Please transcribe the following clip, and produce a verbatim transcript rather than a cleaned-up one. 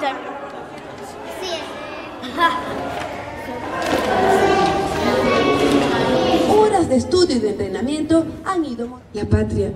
ya. Sí. Horas de estudio y de entrenamiento han ido. La patria.